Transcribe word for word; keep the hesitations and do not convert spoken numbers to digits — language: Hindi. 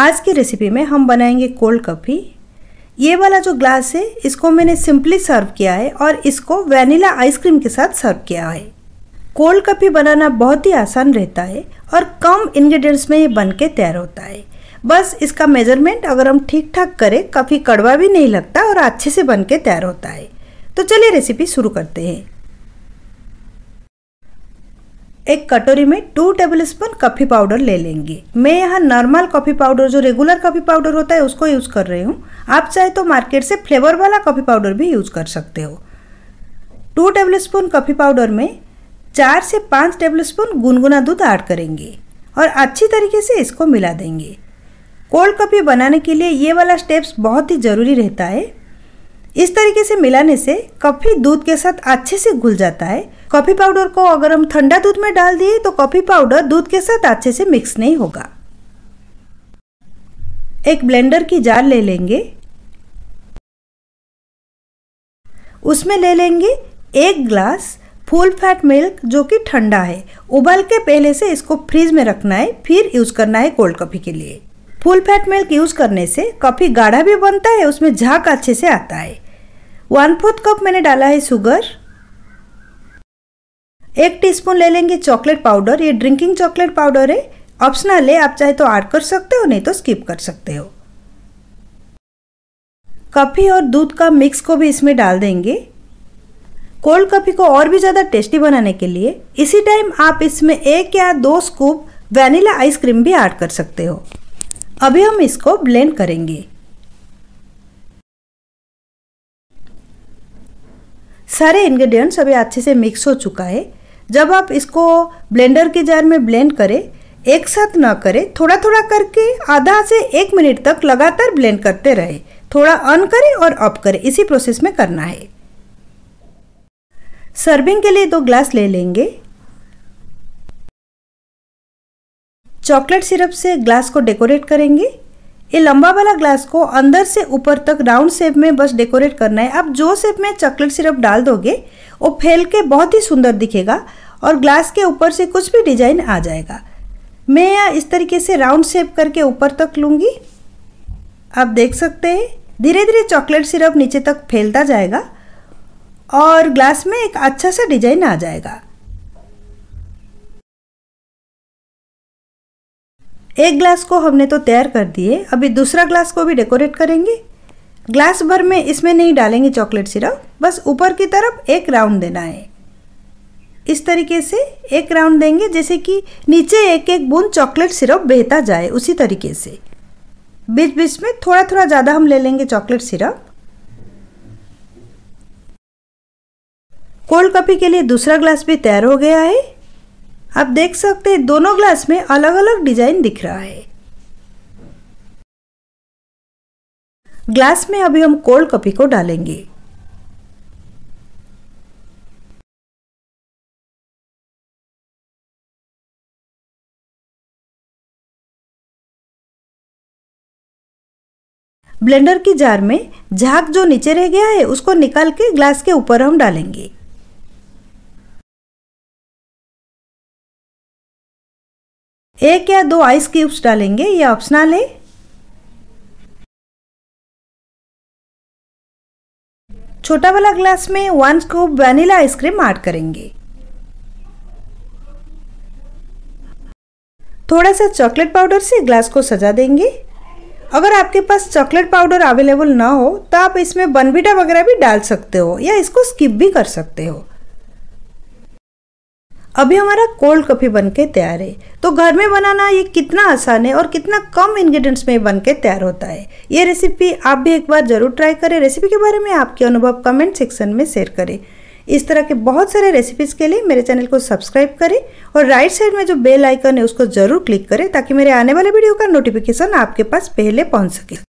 आज की रेसिपी में हम बनाएंगे कोल्ड कॉफ़ी। ये वाला जो ग्लास है इसको मैंने सिंपली सर्व किया है और इसको वैनिला आइसक्रीम के साथ सर्व किया है। कोल्ड कॉफ़ी बनाना बहुत ही आसान रहता है और कम इंग्रेडिएंट्स में ये बन के तैयार होता है। बस इसका मेजरमेंट अगर हम ठीक ठाक करें, काफ़ी कड़वा भी नहीं लगता और अच्छे से बन के तैयार होता है। तो चलिए रेसिपी शुरू करते हैं। एक कटोरी में टू टेबलस्पून कॉफ़ी पाउडर ले लेंगे। मैं यहाँ नॉर्मल कॉफ़ी पाउडर, जो रेगुलर कॉफ़ी पाउडर होता है, उसको यूज़ कर रही हूँ। आप चाहे तो मार्केट से फ्लेवर वाला कॉफ़ी पाउडर भी यूज़ कर सकते हो। टू टेबलस्पून कॉफ़ी पाउडर में चार से पाँच टेबलस्पून गुनगुना दूध ऐड करेंगे और अच्छी तरीके से इसको मिला देंगे। कोल्ड कॉफ़ी बनाने के लिए ये वाला स्टेप्स बहुत ही ज़रूरी रहता है। इस तरीके से मिलाने से कॉफ़ी दूध के साथ अच्छे से घुल जाता है। कॉफ़ी पाउडर को अगर हम ठंडा दूध में डाल दिए तो कॉफ़ी पाउडर दूध के साथ अच्छे से मिक्स नहीं होगा। एक ब्लेंडर की जार ले लेंगे। उसमें ले लेंगे एक ग्लास फुल फैट मिल्क जो कि ठंडा है। उबाल के पहले से इसको फ्रीज में रखना है, फिर यूज़ करना है कोल्ड कॉफ़ी के लिए। फुल फैट मिल्क यूज़ करने से कॉफ़ी गाढ़ा भी बनता है, उसमें झाग अच्छे से आता है। वन फोर्थ कप मैंने डाला है शुगर। एक टीस्पून ले लेंगे चॉकलेट पाउडर। ये ड्रिंकिंग चॉकलेट पाउडर है, ऑप्शनल है। आप चाहे तो ऐड कर सकते हो, नहीं तो स्किप कर सकते हो। कॉफ़ी और दूध का मिक्स को भी इसमें डाल देंगे। कोल्ड कॉफ़ी को और भी ज़्यादा टेस्टी बनाने के लिए इसी टाइम आप इसमें एक या दो स्कूप वैनिला आइसक्रीम भी ऐड कर सकते हो। अभी हम इसको ब्लेंड करेंगे। सारे इंग्रेडिएंट्स अभी अच्छे से मिक्स हो चुका है। जब आप इसको ब्लेंडर के जार में ब्लेंड करें, एक साथ ना करें, थोड़ा थोड़ा करके आधा से एक मिनट तक लगातार ब्लेंड करते रहे। थोड़ा ऑन करें और ऑफ करें, इसी प्रोसेस में करना है। सर्विंग के लिए दो ग्लास ले लेंगे। चॉकलेट सिरप से ग्लास को डेकोरेट करेंगे। ये लंबा वाला ग्लास को अंदर से ऊपर तक राउंड शेप में बस डेकोरेट करना है। आप जो शेप में चॉकलेट सिरप डाल दोगे वो फैल के बहुत ही सुंदर दिखेगा और ग्लास के ऊपर से कुछ भी डिजाइन आ जाएगा। मैं यहाँ इस तरीके से राउंड शेप करके ऊपर तक लूँगी। आप देख सकते हैं धीरे धीरे चॉकलेट सिरप नीचे तक फैलता जाएगा और ग्लास में एक अच्छा सा डिजाइन आ जाएगा। एक ग्लास को हमने तो तैयार कर दिए, अभी दूसरा ग्लास को भी डेकोरेट करेंगे। ग्लास भर में इसमें नहीं डालेंगे चॉकलेट सिरप, बस ऊपर की तरफ एक राउंड देना है। इस तरीके से एक राउंड देंगे, जैसे कि नीचे एक एक बूंद चॉकलेट सिरप बहता जाए, उसी तरीके से बीच बीच में थोड़ा थोड़ा ज़्यादा हम ले लेंगे चॉकलेट सिरप। कोल्ड कॉफ़ी के लिए दूसरा ग्लास भी तैयार हो गया है। आप देख सकते हैं दोनों ग्लास में अलग अलग डिजाइन दिख रहा है। ग्लास में अभी हम कोल्ड कॉफ़ी को डालेंगे। ब्लेंडर की जार में झाग जो नीचे रह गया है उसको निकाल के ग्लास के ऊपर हम डालेंगे। एक या दो आइस क्यूब्स डालेंगे, ये ऑप्शनल है। छोटा वाला ग्लास में one scoop vanilla ice cream add करेंगे। थोड़ा सा चॉकलेट पाउडर से ग्लास को सजा देंगे। अगर आपके पास चॉकलेट पाउडर अवेलेबल ना हो तो आप इसमें बनविटा वगैरह भी डाल सकते हो या इसको स्किप भी कर सकते हो। अभी हमारा कोल्ड कॉफ़ी बनके तैयार है। तो घर में बनाना ये कितना आसान है और कितना कम इंग्रेडिएंट्स में बनके तैयार होता है। ये रेसिपी आप भी एक बार ज़रूर ट्राई करें। रेसिपी के बारे में आपके अनुभव कमेंट सेक्शन में शेयर करें। इस तरह के बहुत सारे रेसिपीज़ के लिए मेरे चैनल को सब्सक्राइब करें और राइट साइड में जो बेल आइकन है उसको ज़रूर क्लिक करें ताकि मेरे आने वाले वीडियो का नोटिफिकेशन आपके पास पहले पहुँच सके।